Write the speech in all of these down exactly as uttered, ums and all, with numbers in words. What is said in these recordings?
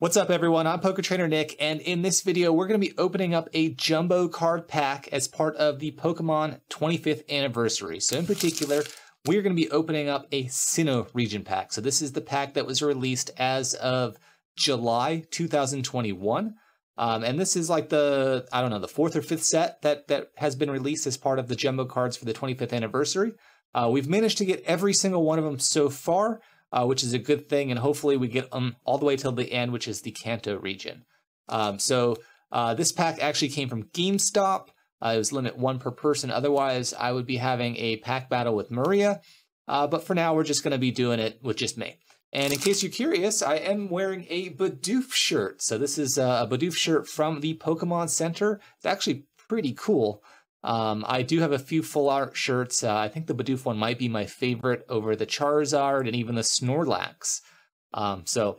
What's up everyone, I'm Poké Trainer Nic, and in this video we're going to be opening up a Jumbo Card Pack as part of the Pokemon twenty-fifth Anniversary. So in particular, we're going to be opening up a Sinnoh region pack. So this is the pack that was released as of July two thousand twenty-one. Um, and this is like the, I don't know, the fourth or fifth set that, that has been released as part of the Jumbo Cards for the twenty-fifth Anniversary. Uh, we've managed to get every single one of them so far. Uh, which is a good thing, and hopefully we get them all the way till the end, which is the Kanto region. Um, so uh, this pack actually came from GameStop. Uh, it was limit one per person. Otherwise, I would be having a pack battle with Maria. Uh, but for now, we're just going to be doing it with just me. And in case you're curious, I am wearing a Bidoof shirt. So this is a Bidoof shirt from the Pokémon Center. It's actually pretty cool. Um, I do have a few full art shirts. Uh, I think the Bidoof one might be my favorite over the Charizard and even the Snorlax. Um, so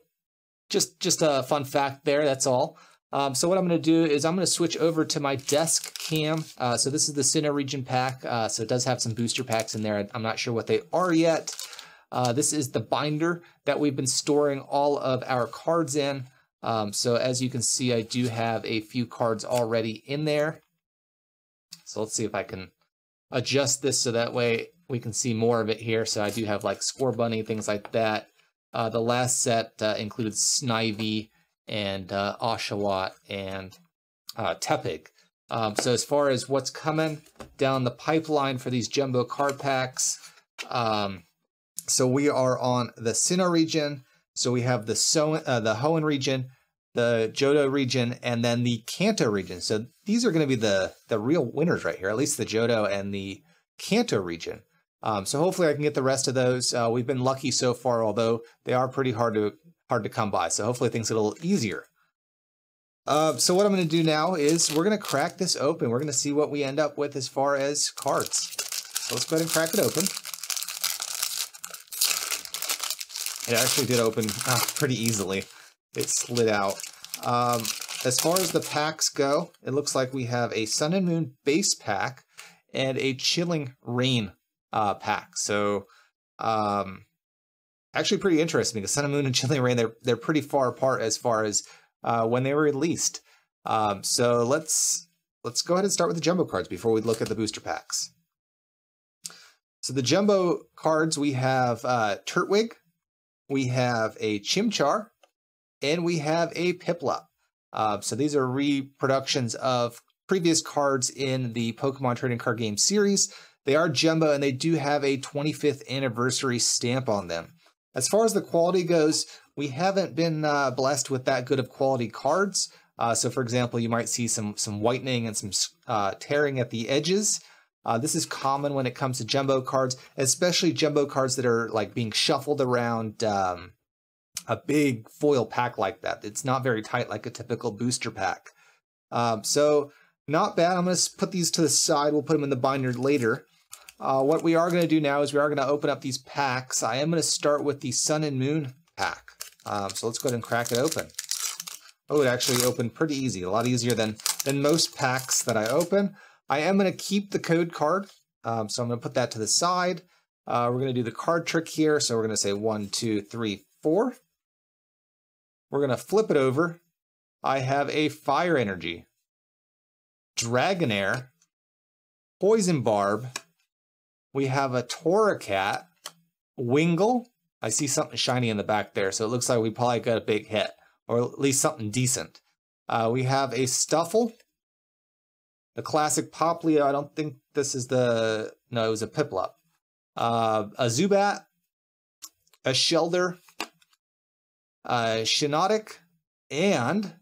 just, just a fun fact there, that's all. Um, so what I'm going to do is I'm going to switch over to my desk cam. Uh, so this is the Sinnoh region pack. Uh, so it does have some booster packs in there. I'm not sure what they are yet. Uh, this is the binder that we've been storing all of our cards in. Um, so as you can see, I do have a few cards already in there. So let's see if I can adjust this so that way we can see more of it here. So I do have like Scorbunny, things like that. Uh, the last set uh, included Snivy and uh, Oshawott and uh, Tepig. Um, so as far as what's coming down the pipeline for these Jumbo Card Packs, um, so we are on the Sinnoh region. So we have the, so uh, the Hoenn region, the Johto region, and then the Kanto region. So these are going to be the, the real winners right here, at least the Johto and the Kanto region. Um, so hopefully I can get the rest of those. Uh, we've been lucky so far, although they are pretty hard to, hard to come by. So hopefully things get a little easier. Uh, so what I'm going to do now is we're going to crack this open. We're going to see what we end up with as far as cards. So let's go ahead and crack it open. It actually did open uh, pretty easily. It slid out. Um, as far as the packs go, it looks like we have a Sun and Moon base pack and a Chilling Reign uh, pack. So, um, actually pretty interesting because Sun and Moon and Chilling Reign, they're, they're pretty far apart as far as uh, when they were released. Um, so let's, let's go ahead and start with the Jumbo cards before we look at the booster packs. So the Jumbo cards, we have uh, Turtwig, we have a Chimchar, and we have a Piplup. Uh, so these are reproductions of previous cards in the Pokemon Trading Card Game series. They are Jumbo and they do have a twenty-fifth anniversary stamp on them. As far as the quality goes, we haven't been uh, blessed with that good of quality cards. Uh, so for example, you might see some, some whitening and some uh, tearing at the edges. Uh, this is common when it comes to Jumbo cards, especially Jumbo cards that are like being shuffled around um, a big foil pack like that. It's not very tight like a typical booster pack. Um, so not bad. I'm going to put these to the side. We'll put them in the binder later. Uh, what we are going to do now is we are going to open up these packs. I am going to start with the Sun and Moon pack. Um, so let's go ahead and crack it open. Oh, it actually opened pretty easy. A lot easier than, than most packs that I open. I am going to keep the code card. Um, so I'm going to put that to the side. Uh, we're going to do the card trick here. So we're going to say one, two, three, four. We're going to flip it over. I have a Fire Energy, Dragonair, Poison Barb. We have a Torracat, Wingull. I see something shiny in the back there, so it looks like we probably got a big hit, or at least something decent. Uh, we have a Stuffle, the classic Poplio. I don't think this is the... No, it was a Piplup. Uh, a Zubat, a Shelder, Uh, Shinotic, and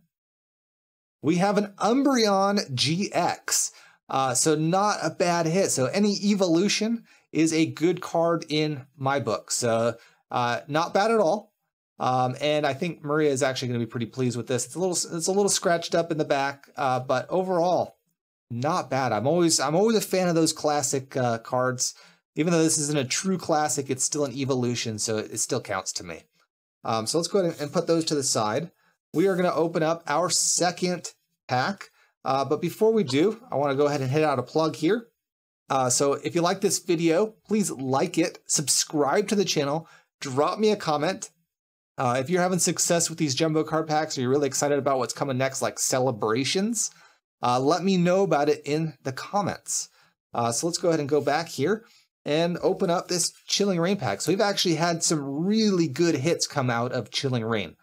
we have an Umbreon G X. Uh, so not a bad hit. So any evolution is a good card in my book. So uh, not bad at all. Um, and I think Maria is actually going to be pretty pleased with this. It's a little, it's a little scratched up in the back, uh, but overall, not bad. I'm always, I'm always a fan of those classic uh, cards. Even though this isn't a true classic, it's still an evolution, so it, it still counts to me. Um, so let's go ahead and put those to the side. We are going to open up our second pack. Uh, but before we do, I want to go ahead and hit out a plug here. Uh, so if you like this video, please like it, subscribe to the channel, drop me a comment. Uh, if you're having success with these Jumbo Card Packs or you're really excited about what's coming next, like Celebrations, uh, let me know about it in the comments. Uh, so let's go ahead and go back here and open up this Chilling Reign pack. So we've actually had some really good hits come out of Chilling Reign.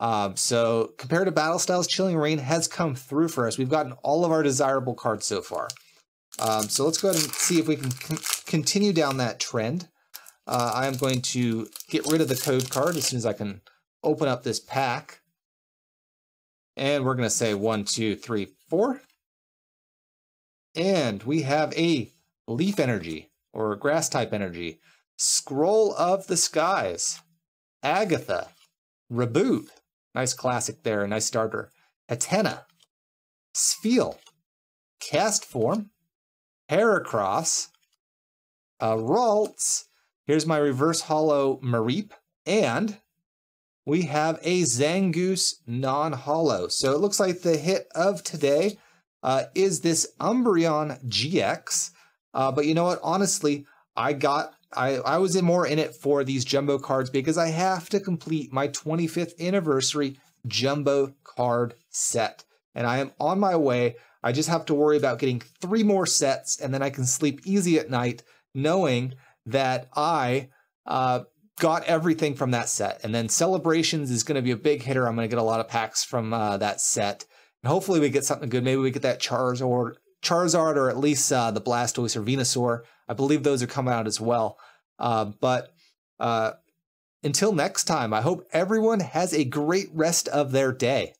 Um, so compared to Battle Styles, Chilling Reign has come through for us. We've gotten all of our desirable cards so far. Um, so let's go ahead and see if we can con continue down that trend. Uh, I'm going to get rid of the code card as soon as I can open up this pack. And we're going to say one, two, three, four. And we have a Leaf Energy, or Grass type energy. Scroll of the Skies. Agatha. Raboot. Nice classic there, nice starter. Hatena. Spheal. Cast Form. Heracross. Uh, Ralts. Here's my reverse holo Mareep, and we have a Zangoose non-holo. So it looks like the hit of today uh, is this Umbreon G X. Uh, but you know what? Honestly, I got I I was in more in it for these jumbo cards because I have to complete my twenty-fifth anniversary jumbo card set, and I am on my way. I just have to worry about getting three more sets, and then I can sleep easy at night knowing that I uh, got everything from that set. And then Celebrations is going to be a big hitter. I'm going to get a lot of packs from uh, that set. And hopefully we get something good. Maybe we get that Charizard, Charizard or at least uh, the Blastoise or Venusaur. I believe those are coming out as well. Uh, but uh, until next time, I hope everyone has a great rest of their day.